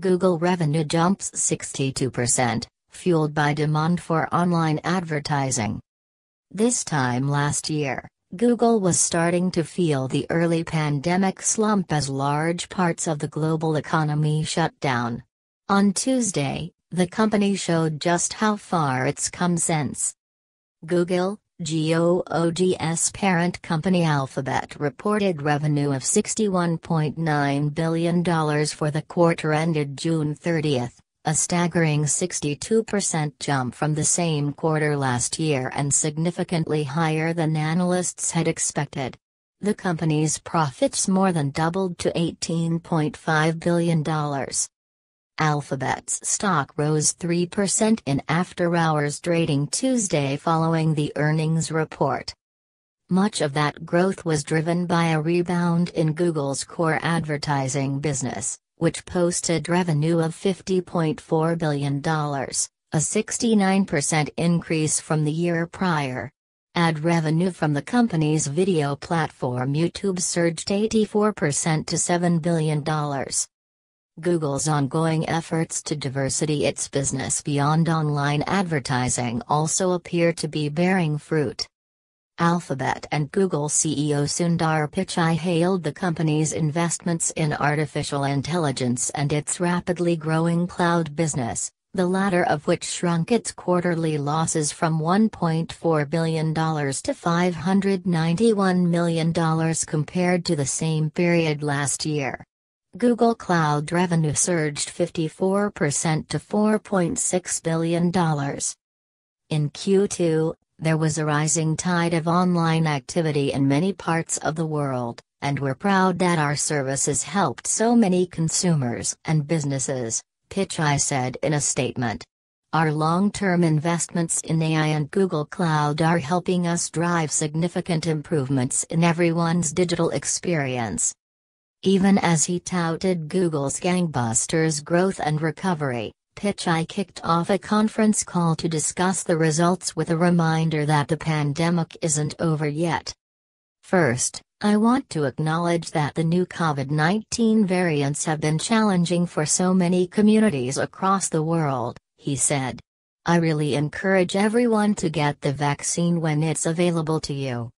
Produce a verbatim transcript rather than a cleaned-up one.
Google revenue jumps sixty-two percent, fueled by demand for online advertising. This time last year, Google was starting to feel the early pandemic slump as large parts of the global economy shut down. On Tuesday, the company showed just how far it's come since. Google, G O O G's parent company Alphabet reported revenue of sixty-one point nine billion dollars for the quarter ended June thirtieth, a staggering sixty-two percent jump from the same quarter last year and significantly higher than analysts had expected. The company's profits more than doubled to eighteen point five billion dollars. Alphabet's stock rose three percent in after-hours trading Tuesday following the earnings report. Much of that growth was driven by a rebound in Google's core advertising business, which posted revenue of fifty point four billion dollars, a sixty-nine percent increase from the year prior. Ad revenue from the company's video platform YouTube surged eighty-four percent to seven billion dollars. Google's ongoing efforts to diversify its business beyond online advertising also appear to be bearing fruit. Alphabet and Google C E O Sundar Pichai hailed the company's investments in artificial intelligence and its rapidly growing cloud business, the latter of which shrunk its quarterly losses from one point four billion dollars to five hundred ninety-one million dollars compared to the same period last year. Google Cloud revenue surged fifty-four percent to four point six billion dollars. In Q two, there was a rising tide of online activity in many parts of the world, and we're proud that our services helped so many consumers and businesses, Pichai said in a statement. Our long-term investments in A I and Google Cloud are helping us drive significant improvements in everyone's digital experience. Even as he touted Google's gangbusters growth and recovery, Pichai kicked off a conference call to discuss the results with a reminder that the pandemic isn't over yet. First, I want to acknowledge that the new COVID nineteen variants have been challenging for so many communities across the world, he said. I really encourage everyone to get the vaccine when it's available to you.